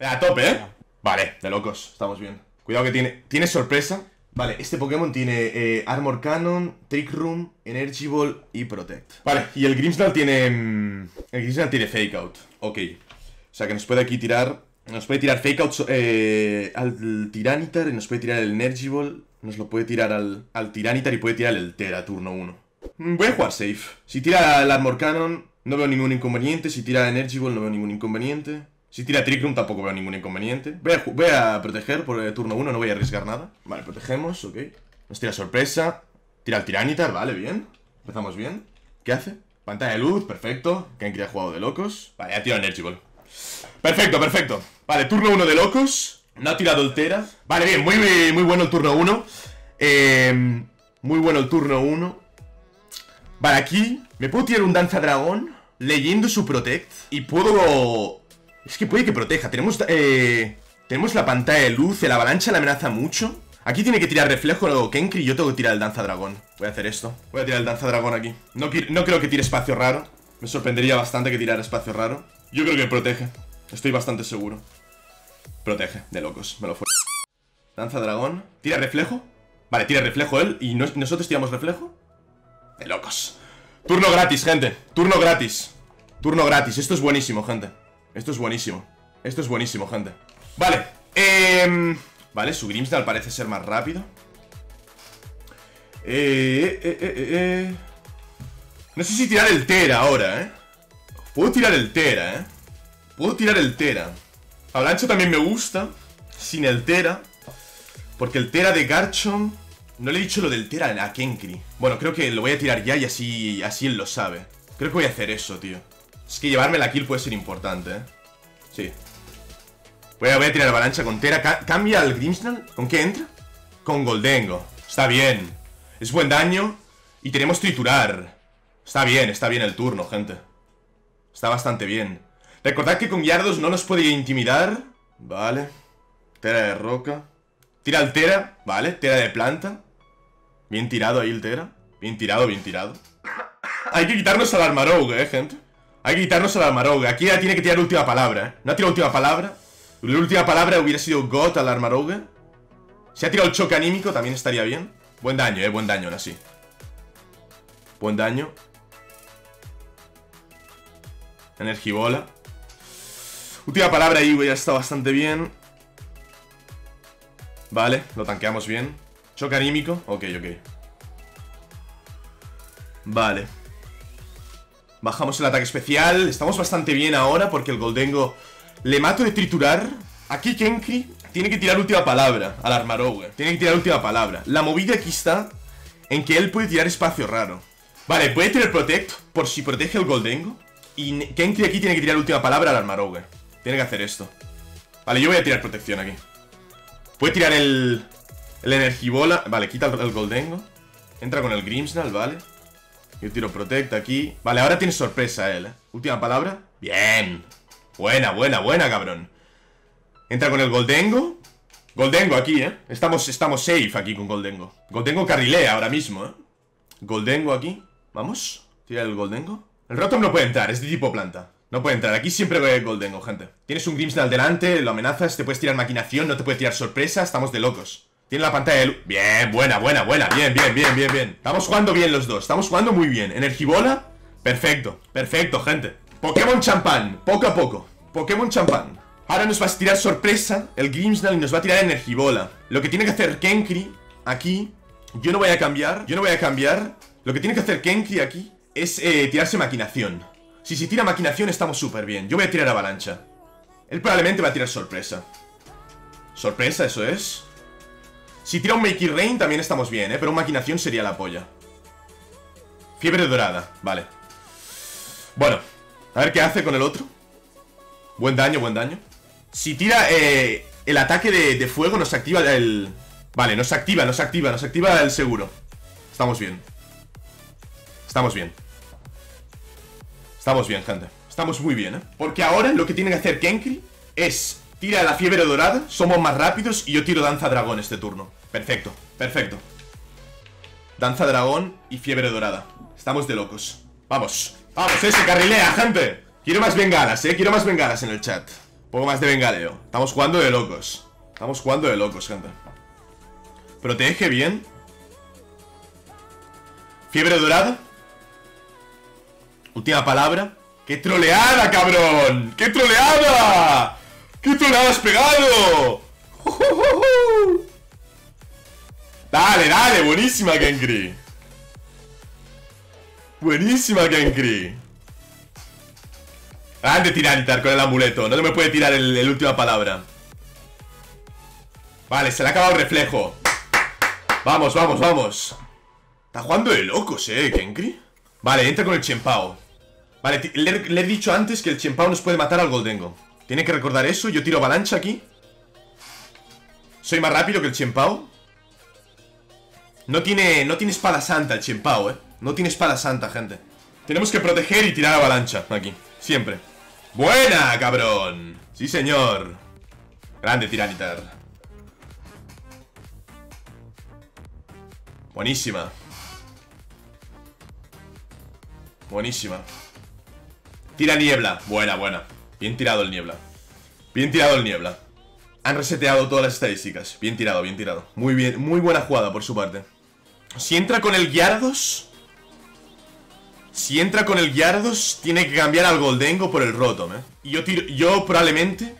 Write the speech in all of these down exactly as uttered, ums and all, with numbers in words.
A tope, ¿eh? Vale, de locos, estamos bien. Cuidado que tiene... ¿Tiene sorpresa? Vale, este Pokémon tiene eh, Armor Cannon, Trick Room, Energy Ball y Protect. Vale, y el Grimmsnarl tiene... Mmm, el Grimmsnarl tiene Fake Out. Ok. O sea que nos puede aquí tirar... Nos puede tirar Fake Out eh, al Tyranitar, nos puede tirar el Energy Ball, nos lo puede tirar al, al Tyranitar y puede tirar el Tera turno uno. Voy a jugar safe. Si tira el Armor Cannon, no veo ningún inconveniente. Si tira Energy Ball, no veo ningún inconveniente. Si tira Trick Room tampoco veo ningún inconveniente. Voy a, voy a proteger por el turno uno, no voy a arriesgar nada. Vale, protegemos, ok. Nos tira sorpresa. Tira el Tyranitar, vale, bien. Empezamos bien. ¿Qué hace? Pantalla de luz, perfecto. Que han creado jugado de locos. Vale, ha tirado Energy Ball. Perfecto, perfecto. Vale, turno uno de locos. No ha tirado el Tera. Vale, bien, muy, muy, muy bueno el turno uno. Eh, muy bueno el turno uno. Vale, aquí me puedo tirar un Danza Dragón leyendo su Protect. Y puedo... Es que puede que proteja. Tenemos eh, tenemos la pantalla de luz. El avalancha la amenaza mucho. Aquí tiene que tirar reflejo o Kenkri. Yo tengo que tirar el Danza Dragón. Voy a hacer esto. Voy a tirar el Danza Dragón aquí. No, no creo que tire espacio raro. Me sorprendería bastante que tirara espacio raro. Yo creo que protege. Estoy bastante seguro. Protege. De locos. Me lo fue. Danza Dragón. ¿Tira reflejo? Vale, tira reflejo él. ¿Y no, nosotros tiramos reflejo? De locos. Turno gratis, gente. Turno gratis. Turno gratis. Esto es buenísimo, gente. Esto es buenísimo. Esto es buenísimo, gente. Vale. Eh, vale, su Grimmsnarl parece ser más rápido. Eh, eh, eh, eh, eh. No sé si tirar el Tera ahora, ¿eh? Puedo tirar el Tera, ¿eh? Puedo tirar el Tera. Avalancha también me gusta. Sin el Tera. Porque el Tera de Garchomp... No le he dicho lo del Tera a Kenkri. Bueno, creo que lo voy a tirar ya y así, así él lo sabe. Creo que voy a hacer eso, tío. Es que llevarme la kill puede ser importante, ¿eh? Sí. Voy a, voy a tirar avalancha con Tera. Ca ¿Cambia al Grimmsnarl? ¿Con qué entra? Con Gholdengo. Está bien. Es buen daño. Y tenemos triturar. Está bien, está bien el turno, gente. Está bastante bien. Recordad que con Gyarados no nos puede intimidar. Vale. Tera de roca. Tira al Tera. Vale, Tera de planta. Bien tirado ahí el Tera. Bien tirado, bien tirado. Hay que quitarnos al Armarouge, ¿eh, gente? Hay que quitarnos al Armarouge. Aquí ya tiene que tirar última palabra, ¿eh? No ha tirado última palabra. La última palabra hubiera sido God al Armarouge. Si ha tirado el choque anímico también estaría bien. Buen daño, eh. Buen daño, aún así. Buen daño. Energibola. Última palabra ahí, güey. Ya está bastante bien. Vale, lo tanqueamos bien. Choque anímico. Ok, ok. Vale. Bajamos el ataque especial. Estamos bastante bien ahora porque el Gholdengo le mato de triturar. Aquí Kenkri tiene que tirar última palabra al Armarouge. Tiene que tirar última palabra. La movida aquí está en que él puede tirar espacio raro. Vale, puede tener Protect por si protege al Gholdengo. Y Kenkri aquí tiene que tirar última palabra al Armarouge. Tiene que hacer esto. Vale, yo voy a tirar protección aquí. Puede tirar el... El Energibola. Vale, quita el, el Gholdengo. Entra con el Grimmsnarl, vale. Yo tiro Protect aquí. Vale, ahora tiene sorpresa él, ¿eh? Última palabra. Bien. Buena, buena, buena, cabrón. Entra con el Gholdengo. Gholdengo aquí, ¿eh? Estamos, estamos safe aquí con Gholdengo. Gholdengo carrilea ahora mismo, ¿eh? Gholdengo aquí. Vamos. Tira el Gholdengo. El Rotom no puede entrar, es de tipo planta. No puede entrar, aquí siempre ve Gholdengo, gente. Tienes un Grimmsnarl delante, lo amenazas, te puedes tirar maquinación, no te puede tirar sorpresa, estamos de locos. Tiene la pantalla de luz. Bien, buena, buena, buena. Bien, bien, bien, bien, bien. Estamos jugando bien los dos. Estamos jugando muy bien. Energibola. Perfecto. Perfecto, gente. Pokémon champán. Poco a poco. Pokémon champán. Ahora nos va a tirar sorpresa el Grimmsnarl y nos va a tirar Energibola. Lo que tiene que hacer Kenkri aquí. Yo no voy a cambiar. Yo no voy a cambiar. Lo que tiene que hacer Kenkri aquí es eh, tirarse maquinación. Si se tira maquinación estamos súper bien. Yo voy a tirar avalancha. Él probablemente va a tirar sorpresa. Sorpresa, eso es. Si tira un Make It Rain también estamos bien, ¿eh? Pero una maquinación sería la polla. Fiebre dorada, vale. Bueno, a ver qué hace con el otro. Buen daño, buen daño. Si tira eh, el ataque de, de fuego nos activa el... Vale, nos activa, nos activa, nos activa el seguro. Estamos bien. Estamos bien. Estamos bien, gente. Estamos muy bien, ¿eh? Porque ahora lo que tiene que hacer Kenkri es... Tira la fiebre dorada, somos más rápidos y yo tiro danza dragón este turno. Perfecto, perfecto. Danza dragón y fiebre dorada. Estamos de locos. Vamos, vamos, ese carrilea, gente. Quiero más bengalas, eh, quiero más bengalas en el chat. poco más de bengaleo. Estamos jugando de locos. Estamos jugando de locos, gente. Protege bien. Fiebre dorada. Última palabra. ¡Qué troleada, cabrón! ¡Qué troleada! ¡Qué troleada has pegado! ¡Uh, uh, uh, uh! Dale, dale, buenísima, Kenkri. Buenísima, Kenkri. Grande Tyranitar con el amuleto. No me puede tirar el, el última palabra. Vale, se le ha acabado el reflejo. Vamos, vamos, vamos. Está jugando de locos, eh, Kenkri. Vale, entra con el Chien-Pao. Vale, le, le he dicho antes que el Chien-Pao nos puede matar al Gholdengo. Tiene que recordar eso. Yo tiro avalancha aquí. Soy más rápido que el Chien-Pao. No tiene, no tiene espada santa el Chien-Pao, eh. No tiene espada santa, gente. Tenemos que proteger y tirar avalancha aquí. Siempre. ¡Buena, cabrón! Sí, señor. Grande Tyranitar. Buenísima. Buenísima. Tira niebla. Buena, buena. Bien tirado el niebla. Bien tirado el niebla. Han reseteado todas las estadísticas. Bien tirado, bien tirado. Muy bien, muy buena jugada por su parte. Si entra con el Gyarados... Si entra con el Gyarados, tiene que cambiar al Gholdengo por el Rotom, ¿eh? Y yo tiro... Yo probablemente...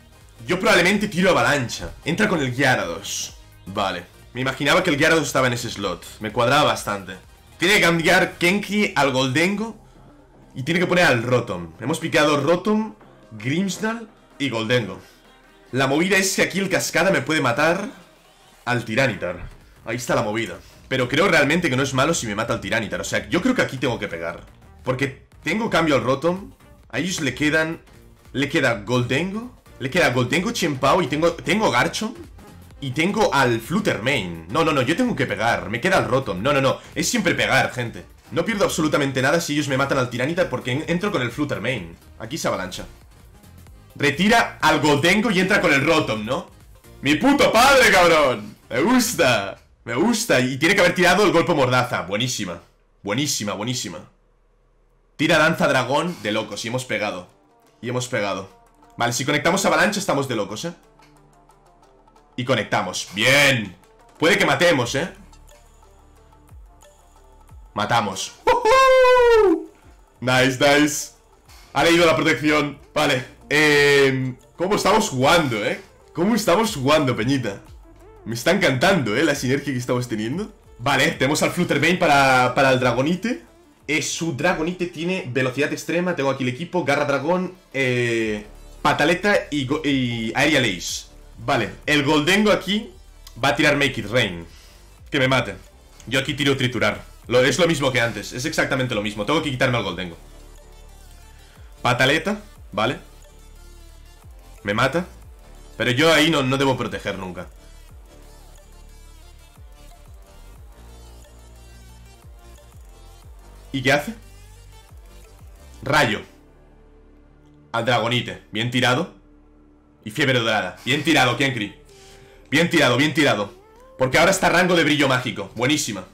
Yo probablemente tiro avalancha. Entra con el Gyarados. Vale. Me imaginaba que el Gyarados estaba en ese slot. Me cuadraba bastante. Tiene que cambiar Kenkri al Gholdengo. Y tiene que poner al Rotom. Hemos picado Rotom, Grimmsnarl y Gholdengo. La movida es que aquí el Cascada me puede matar al Tyranitar. Ahí está la movida. Pero creo realmente que no es malo si me mata al Tyranitar. O sea, yo creo que aquí tengo que pegar. Porque tengo cambio al Rotom. A ellos le quedan... Le queda Gholdengo. Le queda Gholdengo, Chien-Pao. Y tengo, tengo Garchomp. Y tengo al Flutter Mane. No, no, no. Yo tengo que pegar. Me queda el Rotom. No, no, no. Es siempre pegar, gente. No pierdo absolutamente nada si ellos me matan al Tyranitar. Porque entro con el Flutter Mane. Aquí se avalancha. Retira al Gholdengo y entra con el Rotom, ¿no? ¡Mi puto padre, cabrón! Me gusta. Me gusta. Y tiene que haber tirado el golpe mordaza. Buenísima. Buenísima, buenísima. Tira Danza Dragón de locos. Y hemos pegado. Y hemos pegado. Vale, si conectamos avalancha estamos de locos, ¿eh? Y conectamos. ¡Bien! Puede que matemos, ¿eh? Matamos. ¡Uh-huh! Nice, nice. Ha leído la protección. Vale. Eh, ¿Cómo estamos jugando, eh? ¿Cómo estamos jugando, peñita? Me está encantando, ¿eh? La sinergia que estamos teniendo. Vale, tenemos al Flutter Mane para, para el Dragonite. Eh, su Dragonite tiene velocidad extrema. Tengo aquí el equipo, Garra Dragón, eh, Pataleta y, y Aerial Ace. Vale, el Gholdengo aquí va a tirar Make It Rain. Que me mate. Yo aquí tiro Triturar. Lo, es lo mismo que antes, es exactamente lo mismo. Tengo que quitarme al Gholdengo. Pataleta, vale. Me mata. Pero yo ahí no, no debo proteger nunca. ¿Y qué hace? Rayo al Dragonite, bien tirado. Y fiebre dorada, bien tirado, Kenkri. Bien tirado, bien tirado. Porque ahora está rango de brillo mágico. Buenísima,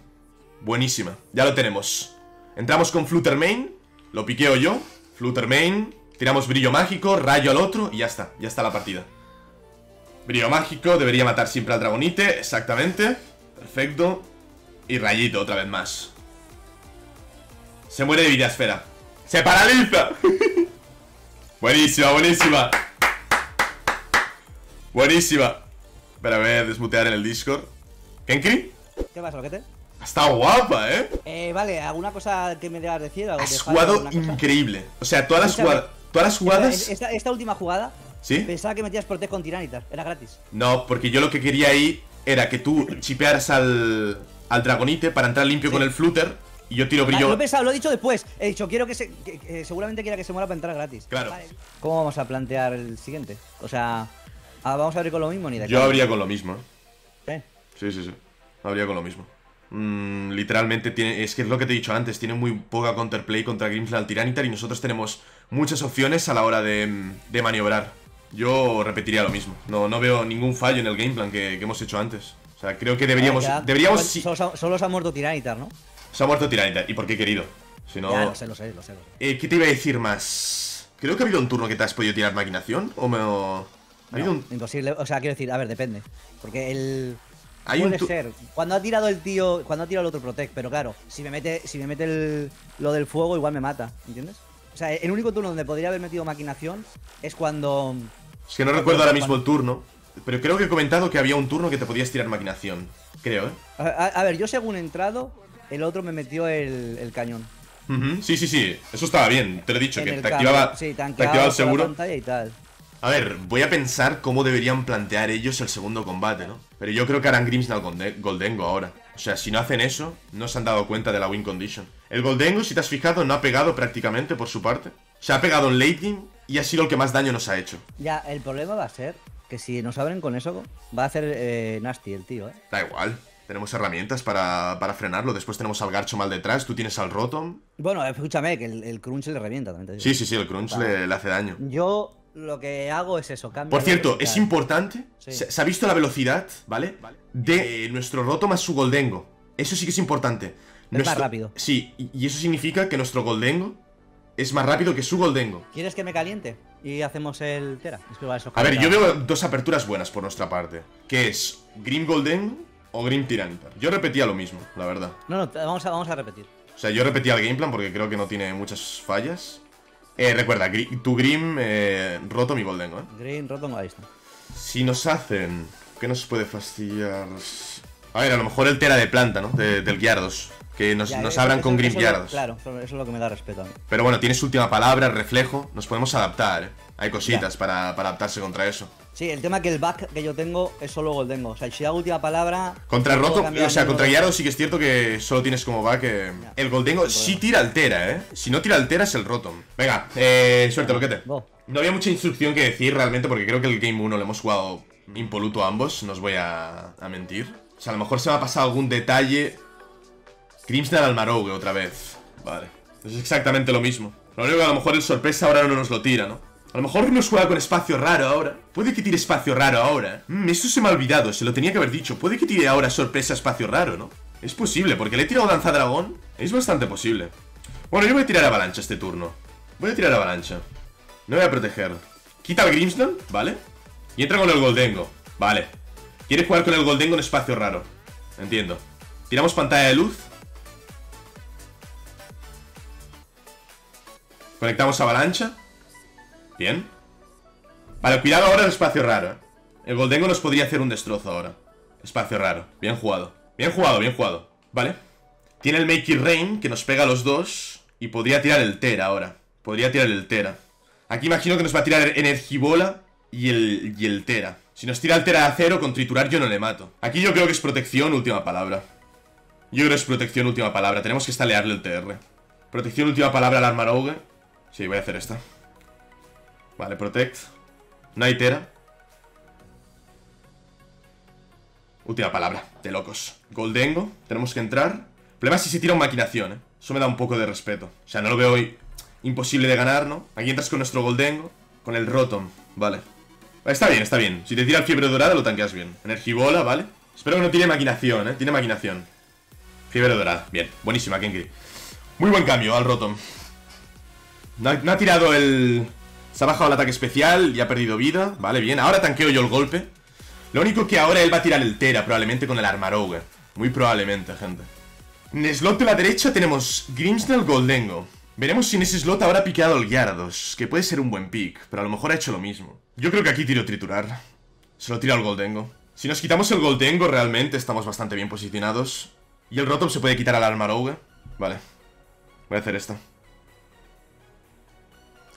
buenísima. Ya lo tenemos, entramos con Flutter Mane. Lo piqueo yo, Flutter Mane. Tiramos brillo mágico, rayo al otro. Y ya está, ya está la partida. Brillo mágico, debería matar siempre al Dragonite. Exactamente, perfecto. Y rayito otra vez más. Se muere de vida esfera. ¡Se paraliza! Buenísima, buenísima. Buenísima. Espera, voy a desmutear en el Discord. ¿Kenkri? ¿Qué pasa, loquete? Está guapa, ¿eh? Eh, vale, ¿alguna cosa que me debas decir? Algo has jugado increíble. O sea, todas las, jugada, todas las jugadas... Esta, esta última jugada... ¿Sí? Pensaba que metías Protect con Tyranitar. Era gratis. No, porque yo lo que quería ahí era que tú chipearas al, al Dragonite para entrar limpio, sí, con el Flutter. Y yo tiro brillo. Vale, lo he pensado, lo he dicho después. He dicho, quiero que se. Que, que seguramente quiera que se muera para entrar gratis. Claro. Vale. ¿Cómo vamos a plantear el siguiente? O sea, ¿vamos a abrir con lo mismo? Ni de yo claro. Abría con lo mismo. ¿Eh? Sí, sí, sí. Abría con lo mismo. Mm, literalmente, tiene, es que es lo que te he dicho antes. Tiene muy poca counterplay contra Grimmsnarl Tyranitar. Y nosotros tenemos muchas opciones a la hora de, de maniobrar. Yo repetiría lo mismo. No, no veo ningún fallo en el gameplan que, que hemos hecho antes. O sea, creo que deberíamos. Ay, deberíamos sí. Solo, solo se ha muerto Tyranitar, ¿no? Se ha muerto Tyranitar. ¿Y por qué, querido? Si no... Ya, lo sé, lo sé, lo sé. Lo sé. Eh, ¿Qué te iba a decir más? Creo que ha habido un turno que te has podido tirar maquinación, o me... No, ¿ha habido un... imposible, o sea, quiero decir, a ver, depende. Porque el... Hay puede un ser, cuando ha tirado el tío, cuando ha tirado el otro Protect, pero claro, si me mete, si me mete el, lo del fuego, igual me mata, ¿entiendes? O sea, el único turno donde podría haber metido maquinación es cuando... Es que no recuerdo ahora mismo el turno, pero creo que he comentado que había un turno que te podías tirar maquinación, creo, ¿eh? A, a, a ver, yo según he entrado, el otro me metió el, el cañón. Uh-huh. Sí, sí, sí, eso estaba bien, te lo he dicho, en que te activaba, sí, te activaba el seguro. Y tal. A ver, voy a pensar cómo deberían plantear ellos el segundo combate, ¿no? Pero yo creo que harán Grimmsnarl Gholdengo ahora. O sea, si no hacen eso, no se han dado cuenta de la win condition. El Gholdengo, si te has fijado, no ha pegado prácticamente por su parte. Se ha pegado en late game y ha sido el que más daño nos ha hecho. Ya, el problema va a ser que si nos abren con eso, va a hacer eh, nasty el tío, ¿eh? Da igual. Tenemos herramientas para, para frenarlo. Después tenemos al Garchomp mal detrás. Tú tienes al Rotom. Bueno, escúchame, que el, el Crunch le revienta también, te digo. Sí, sí, sí, el Crunch le, le hace daño. Yo lo que hago es eso, cambio. Por cierto, es importante. Sí. Se, se ha visto la velocidad, ¿vale? vale. De eh, nuestro Rotom a su Gholdengo. Eso sí que es importante. Nuestro, es más rápido. Sí, y, y eso significa que nuestro Gholdengo es más rápido que su Gholdengo. ¿Quieres que me caliente? Y hacemos el Tera. Eso, a ver, yo veo dos aperturas buenas por nuestra parte: que es Grimm Gholdengo o Grimm Tyranitar. Yo repetía lo mismo, la verdad. No, no, vamos a, vamos a repetir. O sea, yo repetía el game plan porque creo que no tiene muchas fallas. Eh, recuerda, gr tu Grimm, eh, Rotom y Gholdengo, ¿eh? Grimm, Rotom, ahí está. Si nos hacen... ¿Qué nos puede fastidiar? A ver, a lo mejor el Tera de planta, ¿no? De, del Gyarados. Que nos, ya, nos abran eso, con Grimm Gyarados. Claro, eso es lo que me da respeto a mí. Pero bueno, tienes última palabra, reflejo. Nos podemos adaptar, ¿eh? Hay cositas para, para adaptarse contra eso. Sí, el tema es que el back que yo tengo es solo Gholdengo. O sea, si hago última palabra... Contra Rotom, o sea, contra Gyarados sí que es cierto que solo tienes como back... Eh. El Gholdengo sí tira altera, ¿eh? Si no tira altera es el Rotom. Venga, eh, suerte, loquete. No había mucha instrucción que decir realmente porque creo que el Game uno lo hemos jugado impoluto a ambos. No os voy a, a mentir. O sea, a lo mejor se me ha pasado algún detalle... Grimmsnarl Armarouge otra vez. Vale, es exactamente lo mismo. Lo único que a lo mejor el sorpresa ahora no nos lo tira, ¿no? A lo mejor nos juega con espacio raro ahora. Puede que tire espacio raro ahora. Mm, eso se me ha olvidado, se lo tenía que haber dicho. Puede que tire ahora sorpresa espacio raro, ¿no? Es posible, porque le he tirado Danza Dragón. Es bastante posible. Bueno, yo voy a tirar avalancha este turno. Voy a tirar avalancha. No voy a proteger. Quita el Grimmsnarl, ¿vale? Y entra con el Gholdengo. Vale. Quiere jugar con el Gholdengo en espacio raro. Entiendo. Tiramos pantalla de luz. Conectamos avalancha. Bien. Vale, cuidado ahora el espacio raro, ¿eh? El Gholdengo nos podría hacer un destrozo ahora. Espacio raro, bien jugado. Bien jugado, bien jugado, vale. Tiene el Make It Rain, que nos pega a los dos. Y podría tirar el Tera ahora. Podría tirar el Tera. Aquí imagino que nos va a tirar Energibola y el, y el Tera. Si nos tira el Tera a cero, con triturar yo no le mato. Aquí yo creo que es protección, última palabra. Yo creo que es protección, última palabra. Tenemos que estalearle el T R. Protección, última palabra al Armarouge. Sí, voy a hacer esta. Vale, Protect. No hay Tera. Última palabra, de locos. Gholdengo, tenemos que entrar. El problema es si se tira un maquinación, ¿eh? Eso me da un poco de respeto. O sea, no lo veo hoy imposible de ganar, ¿no? Aquí entras con nuestro Gholdengo. Con el Rotom, vale. Está bien, está bien. Si te tira el Fiebre Dorada lo tanqueas bien. Energibola, vale. Espero que no tiene maquinación, ¿eh? Tiene maquinación. Fiebre Dorada, bien. Buenísima, Kenkri. Muy buen cambio al Rotom. No ha, no ha tirado el... Se ha bajado el ataque especial y ha perdido vida. Vale, bien. Ahora tanqueo yo el golpe. Lo único que ahora él va a tirar el Tera, probablemente con el Armarouge. Muy probablemente, gente. En el slot de la derecha tenemos Grimmsnarl Gholdengo. Veremos si en ese slot habrá piqueado el Gyarados, que puede ser un buen pick, pero a lo mejor ha hecho lo mismo. Yo creo que aquí tiro triturar. Se lo tiro al Gholdengo. Si nos quitamos el Gholdengo, realmente estamos bastante bien posicionados. Y el Rotom se puede quitar al Armarouge. Vale. Voy a hacer esta.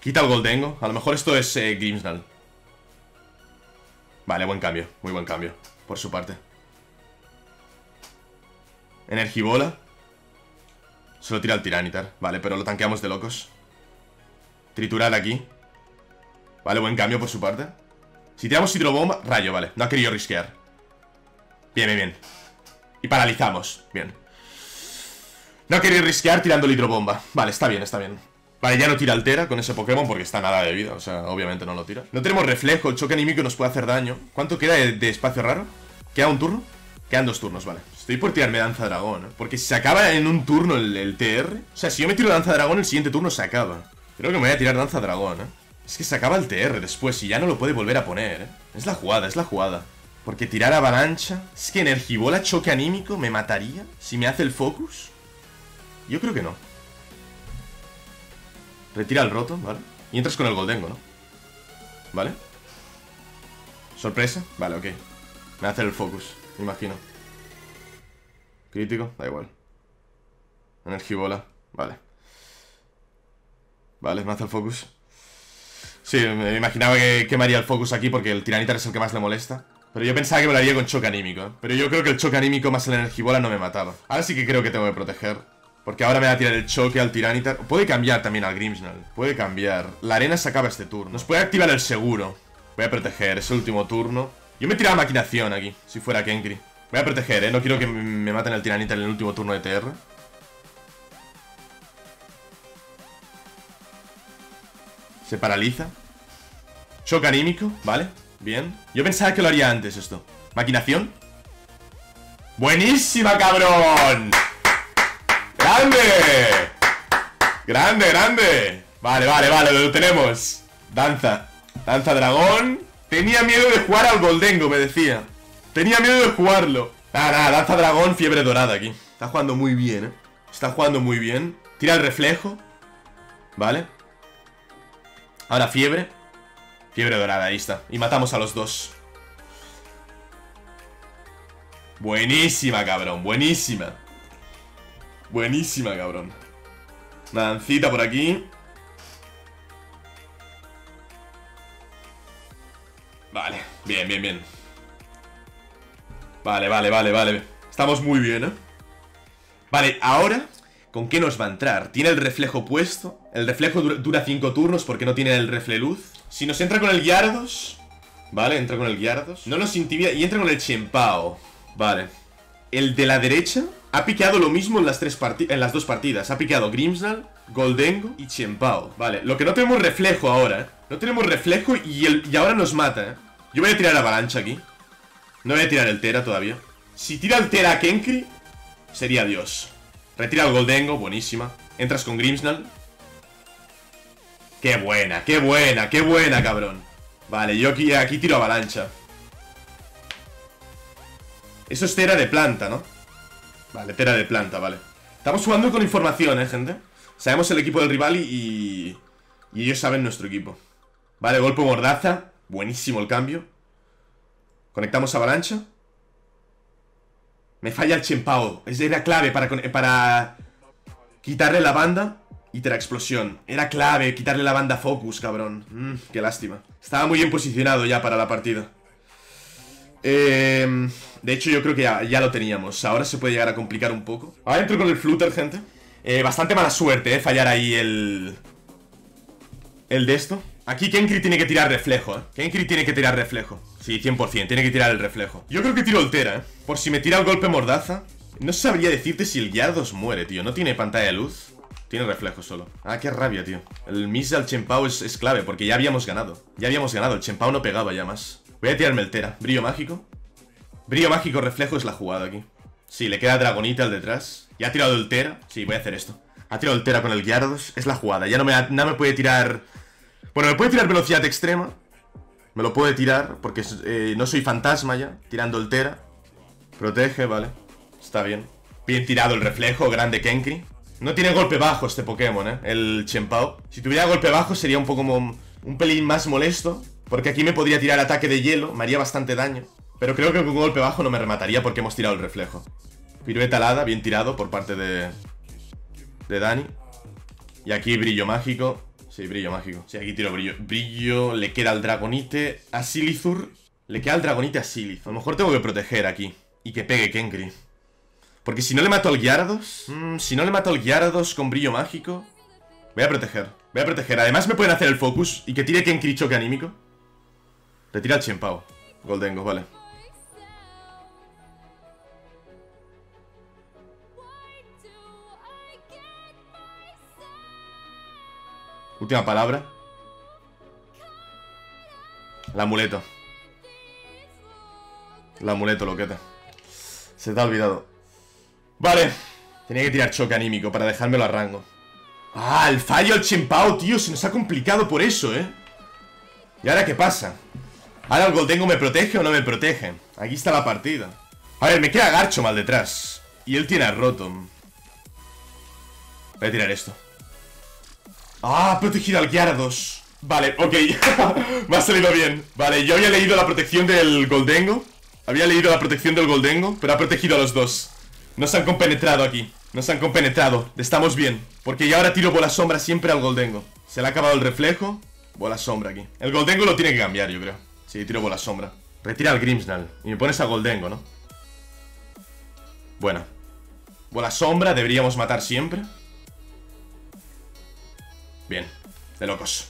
Quita el Gholdengo. A lo mejor esto es eh, Grimmsnarl. Vale, buen cambio. Muy buen cambio. Por su parte. Energibola. Se lo tira al Tyranitar. Vale, pero lo tanqueamos de locos. Triturar aquí. Vale, buen cambio por su parte. Si tiramos hidrobomba... Rayo, vale. No ha querido risquear. Bien, bien, bien. Y paralizamos. Bien. No ha querido risquear tirando la hidrobomba. Vale, está bien, está bien. Vale, ya no tira altera con ese Pokémon porque está nada de vida. O sea, obviamente no lo tira. No tenemos reflejo, el choque anímico nos puede hacer daño. ¿Cuánto queda de, de espacio raro? ¿Queda un turno? Quedan dos turnos, vale. Estoy por tirarme Danza Dragón, ¿eh? Porque si se acaba en un turno el, el T R. O sea, si yo me tiro Danza Dragón, el siguiente turno se acaba. Creo que me voy a tirar Danza Dragón, ¿eh? Es que se acaba el T R después y ya no lo puede volver a poner, ¿eh? Es la jugada, es la jugada. Porque tirar Avalancha... Es que Energibola, Choque Anímico, ¿me mataría? ¿Si me hace el Focus? Yo creo que no. Retira el Rotom, ¿vale? Y entras con el Gholdengo, ¿no? ¿Vale? ¿Sorpresa? Vale, ok. Me hace el Focus, me imagino. Crítico, da igual. Energibola, vale. Vale, me hace el Focus. Sí, me imaginaba que, que me haría el Focus aquí porque el Tyranitar es el que más le molesta. Pero yo pensaba que me lo haría con Choque Anímico, ¿eh? Pero yo creo que el Choque Anímico más el Energibola no me mataba. Ahora sí que creo que tengo que proteger, porque ahora me va a tirar el Choque al Tyranitar. Puede cambiar también al Grimmsnarl, puede cambiar. La arena se acaba este turno. Nos puede activar el seguro. Voy a proteger, es el último turno. Yo me tiraba Maquinación aquí, si fuera Kenkri. Voy a proteger, ¿eh? No quiero que me maten al Tyranitar en el último turno de T R. Se paraliza. Choque anímico, vale, bien. Yo pensaba que lo haría antes esto. Maquinación. ¡Buenísima, cabrón! ¡Grande! ¡Grande, grande! Vale, vale, vale, lo tenemos. Danza. Danza dragón. Tenía miedo de jugar al Gholdengo, me decía. Tenía miedo de jugarlo. Nada, nada, danza dragón, fiebre dorada aquí. Está jugando muy bien, ¿eh? Está jugando muy bien. Tira el reflejo. Vale. Ahora fiebre. Fiebre dorada, ahí está. Y matamos a los dos. Buenísima, cabrón, buenísima. Buenísima, cabrón. Una dancita por aquí. Vale, bien, bien, bien. Vale, vale, vale, vale. Estamos muy bien, ¿eh? Vale, ahora... ¿Con qué nos va a entrar? Tiene el reflejo puesto. El reflejo dura cinco turnos porque no tiene el refleluz. Si nos entra con el Gyarados. Vale, entra con el Gyarados. No nos intimida y entra con el Chien-Pao. Vale. El de la derecha ha piqueado lo mismo en las, tres en las dos partidas. Ha piqueado Grimmsnarl, Gholdengo y Chien-Pao. Vale, lo que no tenemos reflejo ahora, ¿eh? No tenemos reflejo y, el y ahora nos mata, ¿eh? Yo voy a tirar avalancha aquí. No voy a tirar el Tera todavía. Si tira el Tera a Kenkri, sería Dios. Retira el Gholdengo, buenísima. Entras con Grimmsnarl. ¡Qué buena, qué buena, qué buena, cabrón! Vale, yo aquí, aquí tiro avalancha. Eso es Tera de planta, ¿no? Vale, Tera de planta, vale. Estamos jugando con información, ¿eh, gente? Sabemos el equipo del rival y... Y ellos saben nuestro equipo. Vale, golpe mordaza. Buenísimo el cambio. Conectamos avalancha. Me falla el Chien-Pao. Era clave para, para quitarle la banda y Tera explosión. Era clave quitarle la banda Focus, cabrón. Mm, qué lástima. Estaba muy bien posicionado ya para la partida. Eh, de hecho, yo creo que ya, ya lo teníamos. Ahora se puede llegar a complicar un poco. Ahora entro con el Flutter, gente. Eh, bastante mala suerte, eh, fallar ahí el... El de esto. Aquí Kenkri tiene que tirar reflejo, ¿eh? Kenkri tiene que tirar reflejo. Sí, cien por cien, tiene que tirar el reflejo. Yo creo que tiro el Tera, ¿eh? Por si me tira el golpe mordaza. No sabría decirte si el Gyarados muere, tío. No tiene pantalla de luz. Tiene reflejo solo. Ah, qué rabia, tío. El miss al Chien-Pao es, es clave, porque ya habíamos ganado. Ya habíamos ganado, el Chien-Pao no pegaba ya más. Voy a tirarme el Tera. Brillo mágico. Brillo mágico, reflejo es la jugada aquí. Sí, le queda Dragonite al detrás. Ya ha tirado el Tera. Sí, voy a hacer esto. Ha tirado el Tera con el Gyarados. Es la jugada. Ya no me, no me puede tirar... Bueno, me puede tirar velocidad extrema. Me lo puede tirar, porque eh, no soy fantasma ya. Tirando el Tera. Protege, vale. Está bien. Bien tirado el reflejo, grande Kenkri. No tiene golpe bajo este Pokémon, ¿eh? El Chien-Pao. Si tuviera golpe bajo sería un poco como un pelín más molesto, porque aquí me podría tirar ataque de hielo. Me haría bastante daño. Pero creo que con golpe bajo no me remataría porque hemos tirado el reflejo. Pirueta alada, bien tirado por parte de... De Dani. Y aquí brillo mágico. Sí, brillo mágico. Sí, aquí tiro brillo. Brillo, le queda al Dragonite a Silithur. Le queda al Dragonite a Silithur. A lo mejor tengo que proteger aquí. Y que pegue Kenkri. Porque si no le mato al Gyarados... Mmm, si no le mato al Gyarados con brillo mágico... Voy a proteger. Voy a proteger. Además me pueden hacer el Focus. Y que tire Kenkri choque anímico. Retira al Chien-Pao. Gholdengo, vale. Última palabra. El amuleto. El amuleto, loqueta. Se te ha olvidado. Vale. Tenía que tirar choque anímico para dejármelo a rango. Ah, el fallo al Chien-Pao, tío. Se nos ha complicado por eso, eh. ¿Y ahora qué pasa? ¿Ahora el Gholdengo me protege o no me protege? Aquí está la partida. A ver, me queda Garchomp al detrás. Y él tiene a Rotom. Voy a tirar esto. Ah, ha protegido al Gyarados. Vale, ok. Me ha salido bien. Vale, yo había leído la protección del Gholdengo. Había leído la protección del Gholdengo, pero ha protegido a los dos. No se han compenetrado aquí. No se han compenetrado. Estamos bien. Porque ya ahora tiro Bola Sombra siempre al Gholdengo. Se le ha acabado el reflejo. Bola Sombra aquí. El Gholdengo lo tiene que cambiar, yo creo. Sí, tiro Bola Sombra. Retira al Grimmsnarl. Y me pones a Gholdengo, ¿no? Bueno. Bola Sombra deberíamos matar siempre. Bien. De locos.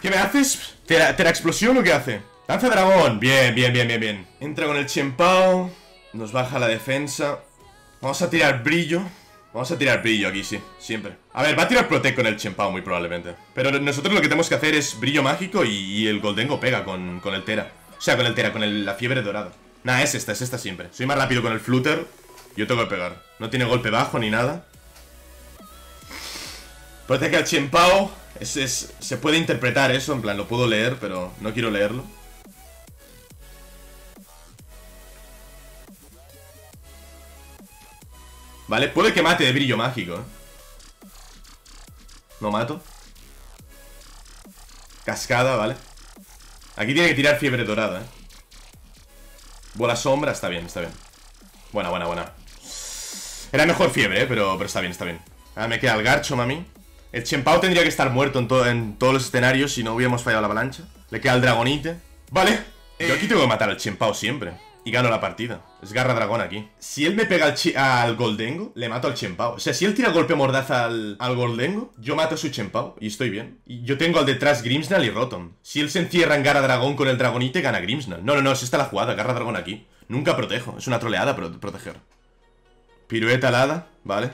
¿Qué me haces? ¿Tera, tera explosión o qué hace? Danza Dragón. Bien, bien, bien, bien, bien. Entra con el Chien-Pao. Nos baja la defensa. Vamos a tirar brillo. Vamos a tirar brillo aquí, sí, siempre. A ver, va a tirar Protect con el Chien-Pao muy probablemente. Pero nosotros lo que tenemos que hacer es brillo mágico. Y, y el Gholdengo pega con, con el Tera. O sea, con el Tera, con el, la fiebre dorada. Nah, es esta, es esta siempre. Soy más rápido con el Flutter. Yo tengo que pegar. No tiene golpe bajo ni nada. Protege al Chien-Pao. Es, es, se puede interpretar eso, en plan, lo puedo leer, pero no quiero leerlo. Vale, puede que mate de brillo mágico, ¿eh? No mato. Cascada, vale. Aquí tiene que tirar fiebre dorada, ¿eh? Bola sombra, está bien, está bien. Buena, buena, buena. Era mejor fiebre, ¿eh? Pero, pero está bien, está bien. Ah, me queda el Garchomp a mí. El Chien-Pao tendría que estar muerto en, to en todos los escenarios si no hubiéramos fallado la avalancha. Le queda el Dragonite. Vale. Eh. Yo aquí tengo que matar al Chien-Pao siempre. Y gano la partida. Es Garra Dragón aquí. Si él me pega al, al Gholdengo, le mato al Chien-Pao. O sea, si él tira golpe mordaza al, al Gholdengo, yo mato a su Chien-Pao y estoy bien. Y yo tengo al detrás Grimmsnarl y Rotom. Si él se encierra en Garra Dragón con el Dragonite, gana Grimmsnarl. No, no, no, es esta la jugada. Garra Dragón aquí. Nunca protejo. Es una troleada pro proteger. Pirueta alada. Vale.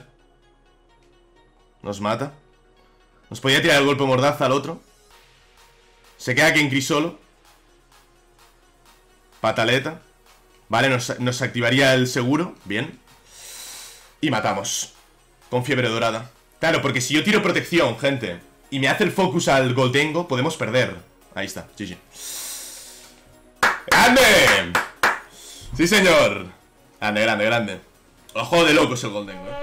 Nos mata. Nos podía tirar el golpe mordaza al otro. Se queda Kenkri solo. Pataleta. Vale, nos, nos activaría el seguro. Bien. Y matamos. Con fiebre dorada. Claro, porque si yo tiro protección, gente, y me hace el focus al Gholdengo, podemos perder. Ahí está, G G. ¡Grande! Sí, señor. Grande, grande, grande. Ojo de locos el Gholdengo, ¿eh?